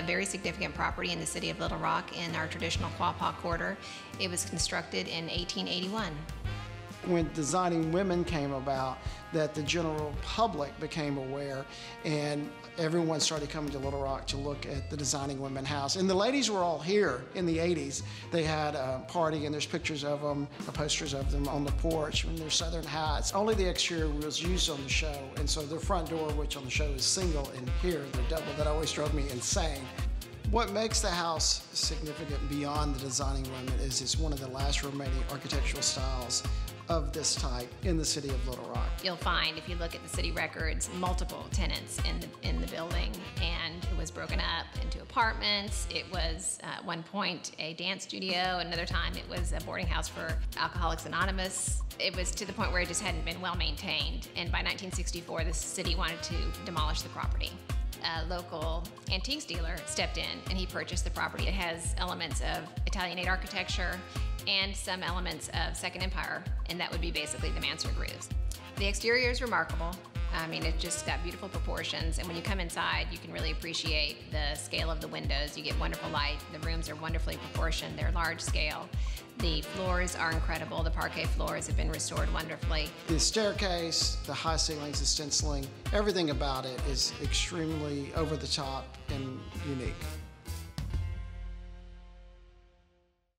a very significant property in the city of Little Rock in our traditional Quapaw Quarter. It was constructed in 1881. When Designing Women came about, that the general public became aware, and everyone started coming to Little Rock to look at the Designing Women house. And the ladies were all here in the 80s. They had a party, and there's pictures of them, or posters of them on the porch in their southern hats. Only the exterior was used on the show, and so the front door, which on the show is single, and here they're double. That always drove me insane. What makes the house significant beyond the Designing Women is it's one of the last remaining architectural styles of this type in the city of Little Rock. You'll find, if you look at the city records, multiple tenants in the building, and it was broken up into apartments. It was at one point a dance studio, another time it was a boarding house for Alcoholics Anonymous. It was to the point where it just hadn't been well maintained, and by 1964 the city wanted to demolish the property. A local antiques dealer stepped in and he purchased the property. It has elements of Italianate architecture and some elements of Second Empire, and that would be basically the mansard roofs. The exterior is remarkable. I mean, it's just got beautiful proportions, and when you come inside, you can really appreciate the scale of the windows. You get wonderful light. The rooms are wonderfully proportioned. They're large scale. The floors are incredible. The parquet floors have been restored wonderfully. The staircase, the high ceilings, the stenciling, everything about it is extremely over the top and unique.